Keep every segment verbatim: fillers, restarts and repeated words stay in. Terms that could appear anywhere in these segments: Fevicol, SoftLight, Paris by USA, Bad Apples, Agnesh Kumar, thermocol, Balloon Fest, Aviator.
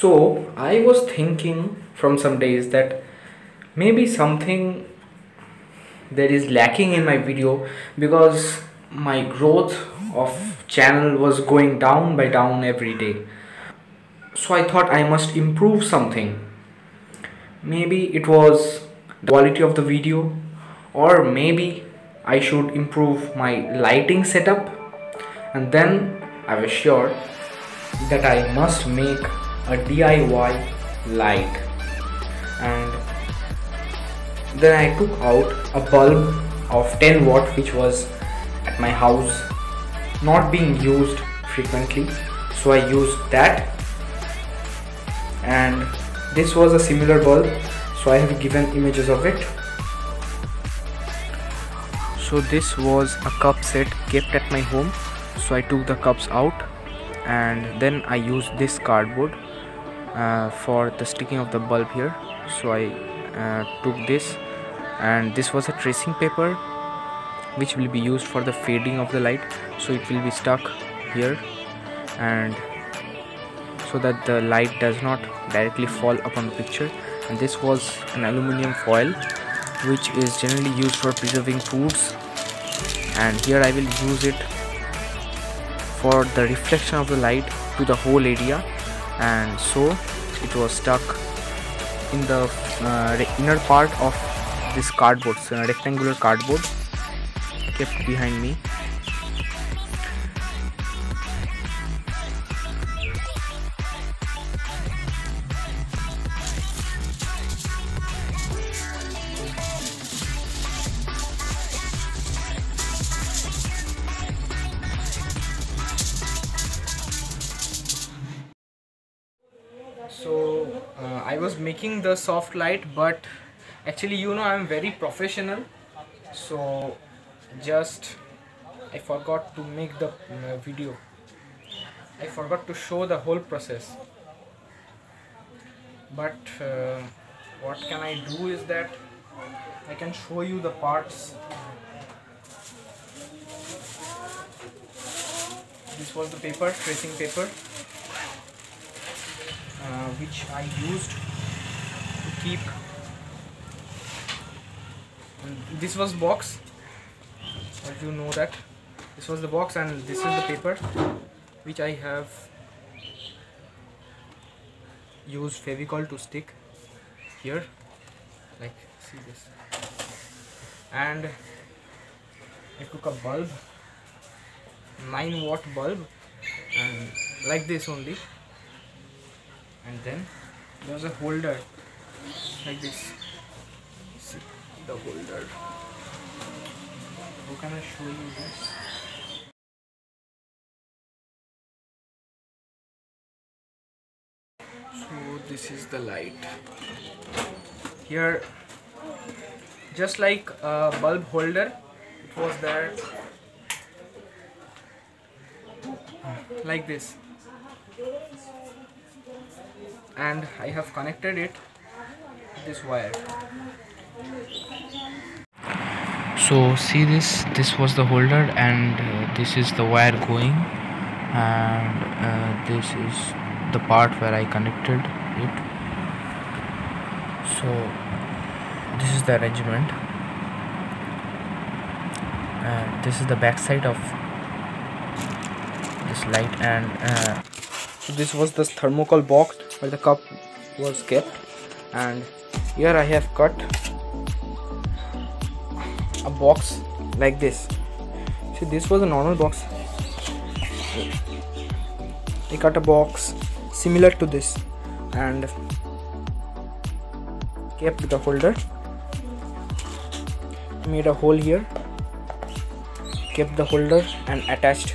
So I was thinking from some days that maybe something that is lacking in my video, because my growth of channel was going down by down every day. So I thought I must improve something. Maybe it was the quality of the video, or maybe I should improve my lighting setup. And then I was sure that I must make a D I Y light, and then I took out a bulb of ten watt which was at my house, not being used frequently, so I used that. And this was a similar bulb, so I have given images of it. So this was a cup set kept at my home, so I took the cups out, and then I used this cardboard uh, for the sticking of the bulb here. So I uh, took this, and this was a tracing paper which will be used for the fading of the light, so it will be stuck here, and so that the light does not directly fall upon the picture. And this was an aluminum foil which is generally used for preserving foods, and here I will use it for the reflection of the light to the whole area. And so it was stuck in the uh, inner part of this cardboard, so a rectangular cardboard kept behind me. So uh, I was making the soft light, but actually, you know, I am very professional, so just I forgot to make the uh, video. I forgot to show the whole process, but uh, what can I do is that I can show you the parts. This was the paper, tracing paper, Uh, which I used to keep. And this was box, but you know that this was the box, and this is the paper which I have used Fevicol to stick here, like see this. And I took a bulb, nine watt bulb, and like this only. And then there's a holder like this. See the holder. How can I show you this? So this is the light. Here, just like a bulb holder, it was there like this. And I have connected it with this wire. So see this, this was the holder, and uh, this is the wire going, and uh, this is the part where I connected it. So this is the arrangement. Uh, this is the back side of this light, and uh, so this was this thermocol box where the cup was kept, and here I have cut a box like this. See, this was a normal box. I cut a box similar to this and kept the holder, made a hole here, kept the holder and attached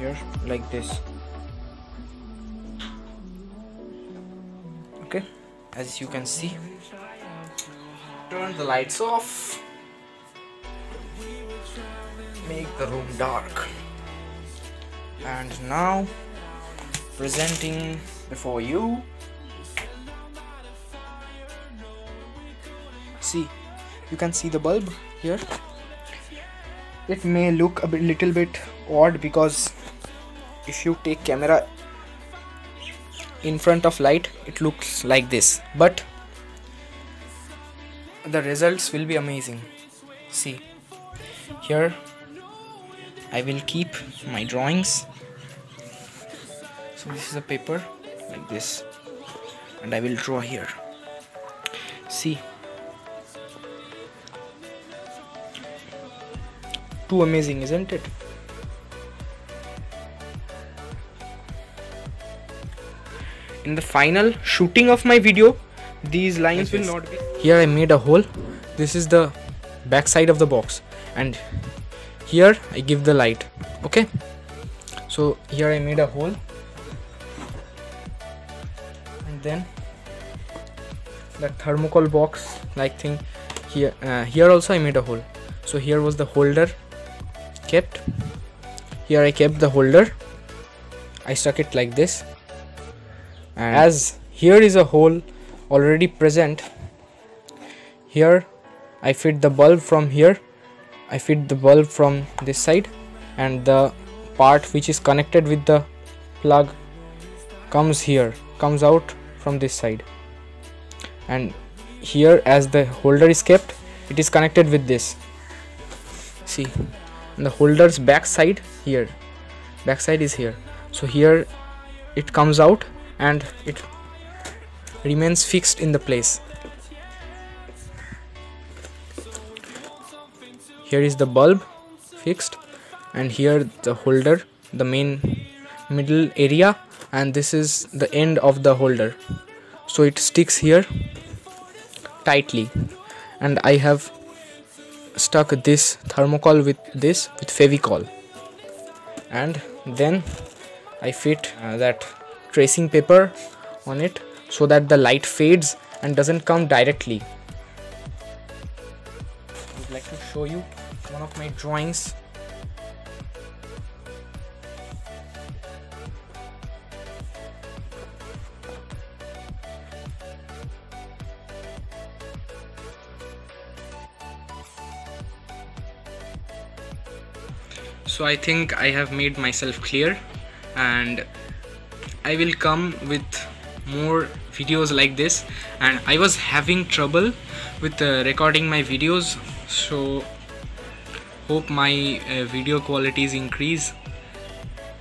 here like this. Okay, as you can see, turn the lights off, make the room dark, and now presenting before you. See, you can see the bulb here. It may look a bit, little bit odd because if you take camera in front of light, it looks like this, but the results will be amazing. See, here I will keep my drawings. So this is a paper like this, and I will draw here. See, too amazing, isn't it? In the final shooting of my video, these lines will not be. Here I made a hole. This is the back side of the box, and here I give the light. Okay, so here I made a hole, and then the thermocol box like thing here. Uh, here also I made a hole. So here was the holder kept. Here I kept the holder. I stuck it like this. And as here is a hole already present, here I fit the bulb from here, I fit the bulb from this side, and the part which is connected with the plug comes here, comes out from this side. And here, as the holder is kept, it is connected with this. See, and the holder's back side here, back side is here. So here it comes out, and it remains fixed in the place. Here is the bulb fixed, and here the holder, the main middle area, and this is the end of the holder. So it sticks here tightly, and I have stuck this thermocol with this with Fevicol, and then I fit uh, that tracing paper on it so that the light fades and doesn't come directly. I would like to show you one of my drawings. So I think I have made myself clear, and I will come with more videos like this. And I was having trouble with uh, recording my videos, so hope my uh, video qualities increase,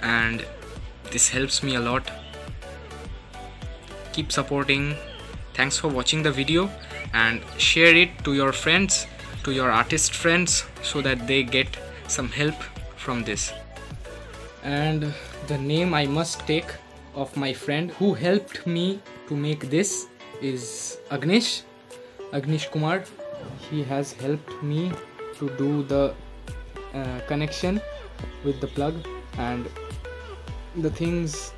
and this helps me a lot. Keep supporting. Thanks for watching the video, and share it to your friends, to your artist friends, so that they get some help from this. And the name I must take of my friend who helped me to make this is Agnesh, Agnesh Kumar. He has helped me to do the uh, connection with the plug, and the things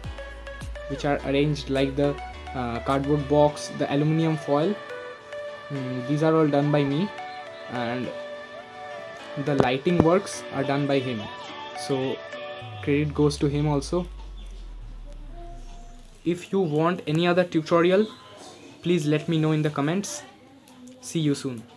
which are arranged like the uh, cardboard box, the aluminium foil, mm, these are all done by me, and the lighting works are done by him. So credit goes to him also. If you want any other tutorial, please let me know in the comments. See you soon.